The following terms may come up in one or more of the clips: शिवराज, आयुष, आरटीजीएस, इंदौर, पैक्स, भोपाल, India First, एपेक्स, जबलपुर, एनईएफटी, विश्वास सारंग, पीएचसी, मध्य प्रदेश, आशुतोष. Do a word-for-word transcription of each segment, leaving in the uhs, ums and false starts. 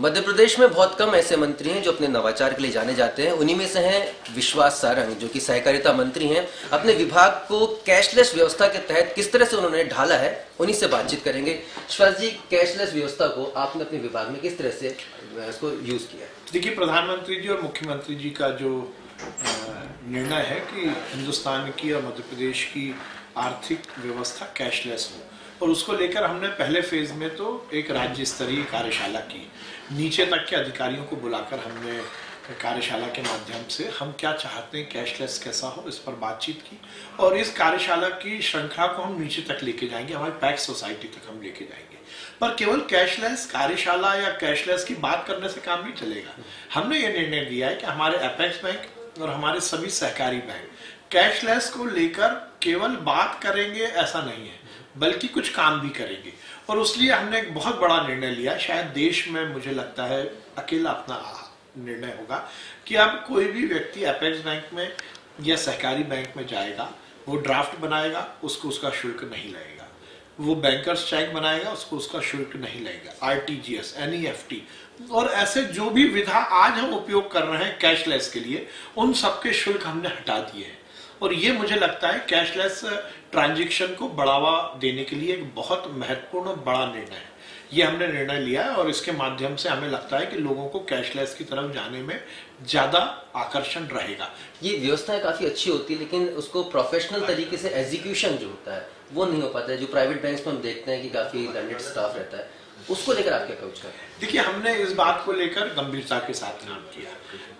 मध्य प्रदेश में बहुत कम ऐसे मंत्री हैं जो अपने नवाचार के लिए जाने जाते हैं। उन्हीं में से हैं विश्वास सारंग, जो कि सहकारिता मंत्री हैं। अपने विभाग को कैशलेस व्यवस्था के तहत किस तरह से उन्होंने ढाला है, उन्हीं से बातचीत करेंगे। शिवराज जी, कैशलेस व्यवस्था को आपने अपने विभाग में किस तरह से इसको यूज किया? देखिए, प्रधानमंत्री जी और मुख्यमंत्री जी का जो निर्णय है कि हिंदुस्तान की और मध्य प्रदेश की आर्थिक व्यवस्था कैशलेस हो, और उसको लेकर हमने पहले फेज में तो एक राज्य स्तरीय कार्यशाला की। नीचे तक के अधिकारियों को बुलाकर हमने कार्यशाला के माध्यम से हम क्या चाहते हैं, कैशलेस कैसा हो, इस पर बातचीत की। और इस कार्यशाला की श्रृंखला को हम नीचे तक लेके जाएंगे, हमारी पैक्स सोसाइटी तक हम लेके जाएंगे। पर केवल कैशलेस कार्यशाला या कैशलेस की बात करने से काम नहीं चलेगा। हमने ये निर्णय लिया है कि हमारे एपेक्स बैंक और हमारे सभी सहकारी बैंक कैशलेस को लेकर केवल बात करेंगे ऐसा नहीं है, बल्कि कुछ काम भी करेंगे। और उसलिए हमने एक बहुत बड़ा निर्णय लिया, शायद देश में मुझे लगता है अकेला अपना निर्णय होगा कि अब कोई भी व्यक्ति एपेक्स बैंक में या सहकारी बैंक में जाएगा, वो ड्राफ्ट बनाएगा, उसको उसका शुल्क नहीं लगेगा। वो बैंकर्स चेक बनाएगा, उसको उसका शुल्क नहीं लगेगा। आरटीजीएस, एनईएफटी और ऐसे जो भी विधा आज हम उपयोग कर रहे हैं कैशलेस के लिए, उन सबके शुल्क हमने हटा दिए हैं। और ये मुझे लगता है कैशलेस ट्रांजैक्शन को बढ़ावा देने के लिए एक बहुत महत्वपूर्ण और बड़ा निर्णय है। ये हमने निर्णय लिया है और इसके माध्यम से हमें लगता है कि लोगों को कैशलेस की तरफ जाने में ज़्यादा आकर्षण रहेगा। ये व्यवस्था काफ़ी अच्छी होती है, लेकिन उसको प्रोफेशनल तरीके से एग्जीक्यूशन जो होता है वो नहीं हो पाता है, जो प्राइवेट बैंक में हम देखते हैं कि काफ़ी लैंडेड स्टाफ रहता है। उसको लेकर आप क्या कहोगे? देखिए, हमने इस बात को लेकर गंभीरता के साथ काम किया।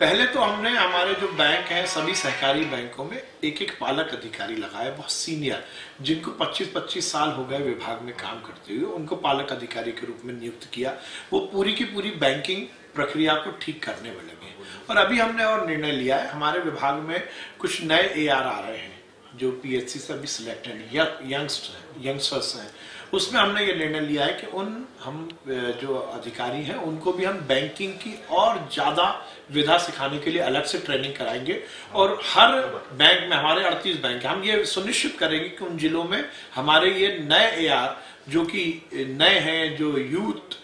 पहले तो हमने हमारे जो बैंक हैं, सभी सहकारी बैंकों में एक एक पालक अधिकारी लगाए, बहुत सीनियर, जिनको पच्चीस पच्चीस साल हो गए विभाग में काम करते हुए, उनको पालक अधिकारी के रूप में नियुक्त किया। वो पूरी की पूरी बैंकिंग प्रक्रिया को ठीक करने में लगे। और अभी हमने और निर्णय लिया है, हमारे विभाग में कुछ नए ए आर आ रहे हैं जो पीएचसी से अभी सिलेक्ट हैं, यंगस्टर्स हैं। उसमें हमने ये निर्णय लिया है कि उन हम जो अधिकारी हैं उनको भी हम बैंकिंग की और ज़्यादा विधा सिखाने के लिए अलग से ट्रेनिंग कराएंगे। और हर बैंक में, हमारे अड़तीस बैंक, हम ये सुनिश्चित करेंगे कि उन जिलों में हमारे ये नए एआर जो कि नए हैं, जो यूथ,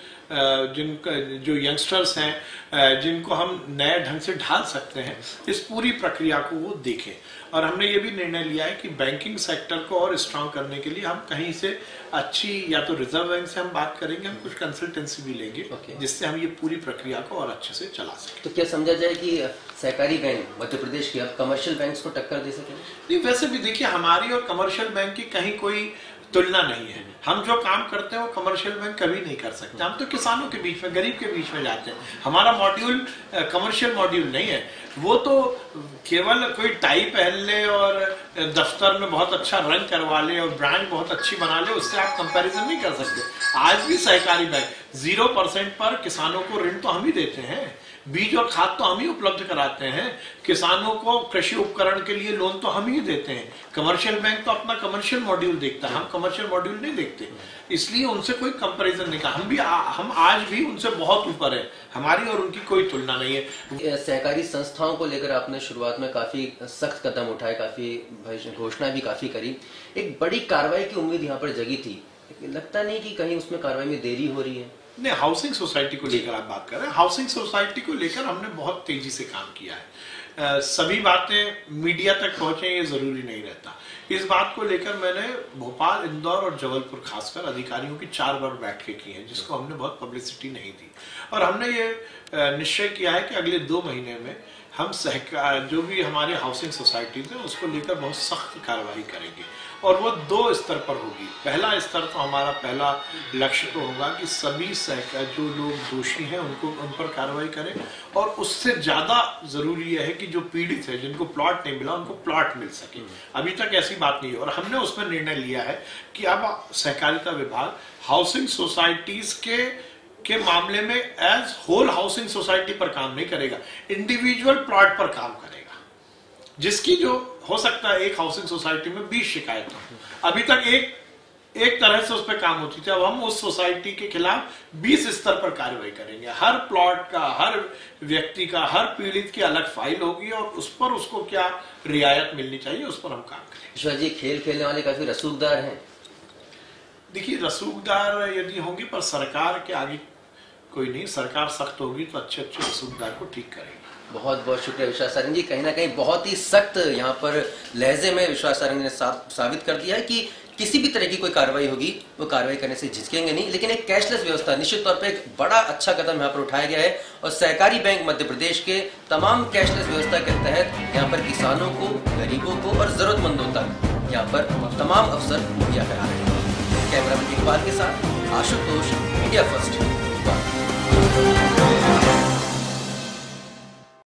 जिनका जो यंगस्टर्स हैं, जिनको हम नए ढंग से ढाल सकते हैं, इस पूरी प्रक्रिया को वो देखें। और हमने ये भी निर्णय लिया है कि बैंकिंग सेक्टर को और स्ट्रांग करने के लिए हम कहीं से अच्छी, या तो रिजर्व बैंक से हम बात करेंगे, हम कुछ कंसल्टेंसी भी लेंगे, okay. जिससे हम ये पूरी प्रक्रिया को और अच्छे से चला सकें। तो क्या समझा जाए कि सहकारी बैंक मध्य प्रदेश के अब कमर्शियल बैंक को टक्कर दे सकें? नहीं, वैसे भी देखिए, हमारी और कमर्शियल बैंक की कहीं कोई तुलना नहीं है। हम जो काम करते हैं वो कमर्शियल बैंक कभी नहीं कर सकते। हम तो किसानों के बीच में, गरीब के बीच में जाते हैं। हमारा मॉड्यूल कमर्शियल मॉड्यूल नहीं है। वो तो केवल कोई टाई पहन ले और दफ्तर में बहुत अच्छा रंग करवा ले और ब्रांड बहुत अच्छी बना ले, उससे आप कंपैरिजन नहीं कर सकते। आज भी सहकारी बैंक जीरो परसेंट पर किसानों को ऋण तो हम ही देते हैं, बीज और खाद तो हम ही उपलब्ध कराते हैं, किसानों को कृषि उपकरण के लिए लोन तो हम ही देते हैं। कमर्शियल बैंक तो अपना कमर्शियल मॉड्यूल देखता है, हम कमर्शियल मॉड्यूल नहीं देखते, इसलिए उनसे कोई कंपैरिजन नहीं। हम भी आ, हम आज भी उनसे बहुत ऊपर है, हमारी और उनकी कोई तुलना नहीं है। सहकारी संस्थाओं को लेकर आपने शुरुआत में काफी सख्त कदम उठाए, काफी घोषणा भी काफी करी, एक बड़ी कार्रवाई की उम्मीद यहाँ पर जगी थी, लगता नहीं कि कहीं उसमें कार्रवाई में देरी हो रही है? नहीं, हाउसिंग सोसाइटी को लेकर आप बात कर रहे हैं। हाउसिंग सोसाइटी को लेकर हमने बहुत तेजी से काम किया है। आ, सभी बातें मीडिया तक पहुंचे ये जरूरी नहीं रहता। इस बात को लेकर मैंने भोपाल, इंदौर और जबलपुर खासकर अधिकारियों की चार बार बैठ के की है, जिसको हमने बहुत पब्लिसिटी नहीं दी। और हमने ये निश्चय किया है कि अगले दो महीने में हम सहकार जो भी हमारे हाउसिंग सोसाइटीज हैं उसको लेकर बहुत सख्त कार्रवाई करेंगे, और वो दो स्तर पर होगी। पहला स्तर तो हमारा पहला लक्ष्य तो होगा कि सभी सहकार जो लोग दोषी हैं उनको उन पर कार्रवाई करें, और उससे ज़्यादा ज़रूरी यह है कि जो पीड़ित है, जिनको प्लॉट नहीं मिला, उनको प्लॉट मिल सके। अभी तक ऐसी बात नहीं है। और हमने उसमें निर्णय लिया है कि अब सहकारिता विभाग हाउसिंग सोसाइटीज़ के के मामले में एज होल हाउसिंग सोसाइटी पर काम नहीं करेगा, इंडिविजुअल प्लॉट पर काम करेगा, जिसकी जो हो सकता है एक हाउसिंग सोसाइटी में बीस शिकायत हो। अभी तक एक एक तरह से उस पर काम होती थी, अब हम उस सोसाइटी के खिलाफ बीस स्तर पर कार्रवाई करेंगे। हर प्लॉट का, हर व्यक्ति का, हर पीड़ित की अलग फाइल होगी, और उस पर उसको क्या रियायत मिलनी चाहिए उस पर हम काम करेंगे। शिवराज जी, खेल खेलने वाले काफी रसूखदार हैं। देखिए, रसूखदार यदि होंगे पर सरकार के आगे कोई नहीं, सरकार सख्त होगी तो अच्छे अच्छे असुविधा को ठीक करेगी। बहुत बहुत शुक्रिया विश्वास सारंग जी। कहीं ना कहीं बहुत ही सख्त यहाँ पर लहजे में विश्वास सारंग ने साबित कर दिया है कि किसी भी तरह की कोई कार्रवाई होगी वो कार्रवाई करने से झिझकेंगे नहीं। लेकिन एक कैशलेस व्यवस्था निश्चित तौर पे एक बड़ा अच्छा कदम यहाँ पर उठाया गया है और सहकारी बैंक मध्य प्रदेश के तमाम कैशलेस व्यवस्था के तहत यहाँ पर किसानों को, गरीबों को और जरूरतमंदों तक यहाँ पर तमाम अवसर मुहैया करा रहे हैं। कैमरामैन इकबाल के साथ आशुतोष, इंडिया फर्स्ट।